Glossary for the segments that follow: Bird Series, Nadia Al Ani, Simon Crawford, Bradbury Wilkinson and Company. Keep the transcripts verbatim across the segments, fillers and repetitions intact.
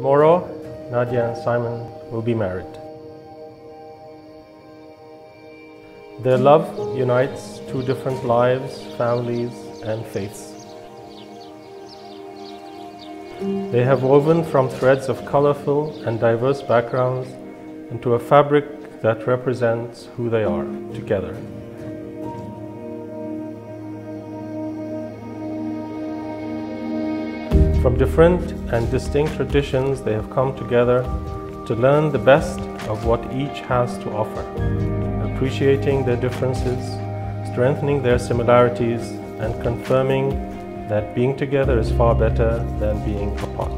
Tomorrow, Nadia and Simon will be married. Their love unites two different lives, families, and faiths. They have woven from threads of colorful and diverse backgrounds into a fabric that represents who they are together. From different and distinct traditions, they have come together to learn the best of what each has to offer, appreciating their differences, strengthening their similarities, and confirming that being together is far better than being apart.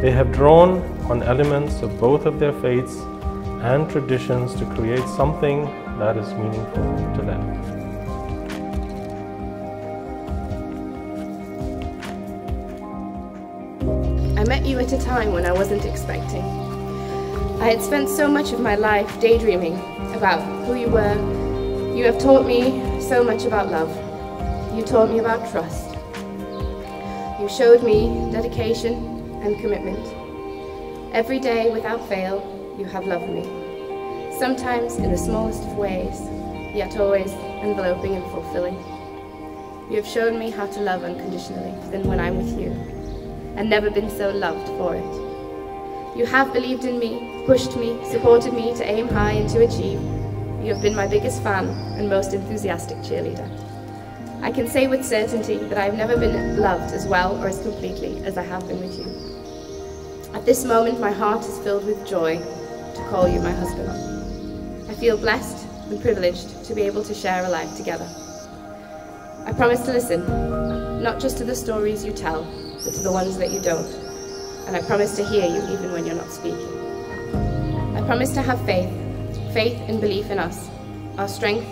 They have drawn on elements of both of their faiths and traditions to create something that is meaningful to them. I met you at a time when I wasn't expecting. I had spent so much of my life daydreaming about who you were. You have taught me so much about love. You taught me about trust. You showed me dedication and commitment. Every day, without fail, you have loved me, sometimes in the smallest of ways, yet always enveloping and fulfilling. You have shown me how to love unconditionally than when I'm with you, and never been so loved for it. You have believed in me, pushed me, supported me to aim high and to achieve. You have been my biggest fan and most enthusiastic cheerleader. I can say with certainty that I have never been loved as well or as completely as I have been with you. At this moment, my heart is filled with joy to call you my husband. I feel blessed and privileged to be able to share a life together. I promise to listen, not just to the stories you tell, but to the ones that you don't. And I promise to hear you even when you're not speaking. I promise to have faith, faith and belief in us, our strength,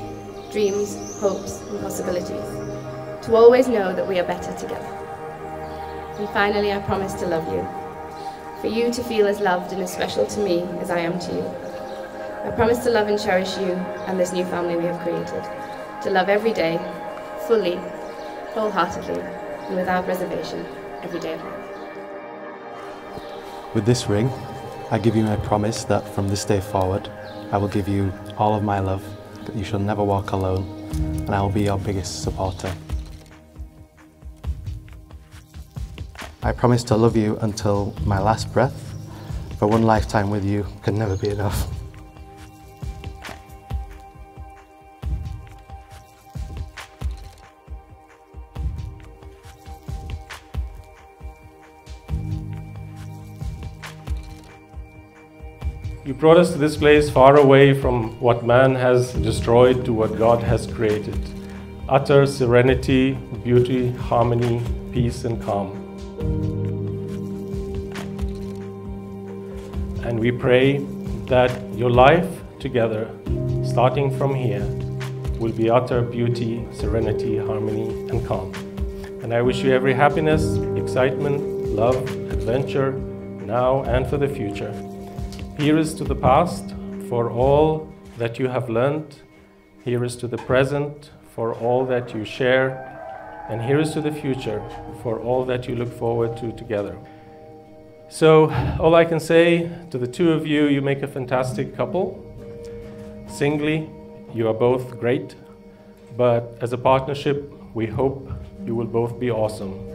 dreams, hopes, and possibilities. To always know that we are better together. And finally, I promise to love you. For you to feel as loved and as special to me as I am to you. I promise to love and cherish you and this new family we have created, to love every day, fully, wholeheartedly, and without reservation, every day of my life. With this ring, I give you my promise that from this day forward, I will give you all of my love, that you shall never walk alone, and I will be your biggest supporter. I promise to love you until my last breath, for one lifetime with you can never be enough. You brought us to this place far away from what man has destroyed to what God has created. Utter serenity, beauty, harmony, peace and calm. And we pray that your life together, starting from here, will be utter beauty, serenity, harmony, and calm. And I wish you every happiness, excitement, love, adventure, now and for the future. Here is to the past for all that you have learned. Here is to the present for all that you share. And here is to the future for all that you look forward to together. So all I can say to the two of you, you make a fantastic couple. Singly, you are both great, but as a partnership, we hope you will both be awesome.